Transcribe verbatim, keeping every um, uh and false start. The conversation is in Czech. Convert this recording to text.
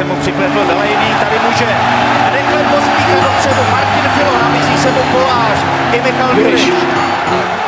Se mu přiklepl Velejný, tady může rychle pospíchat dopředu Martin Filo, nabízí se mu Kolář i Michal Kuliš.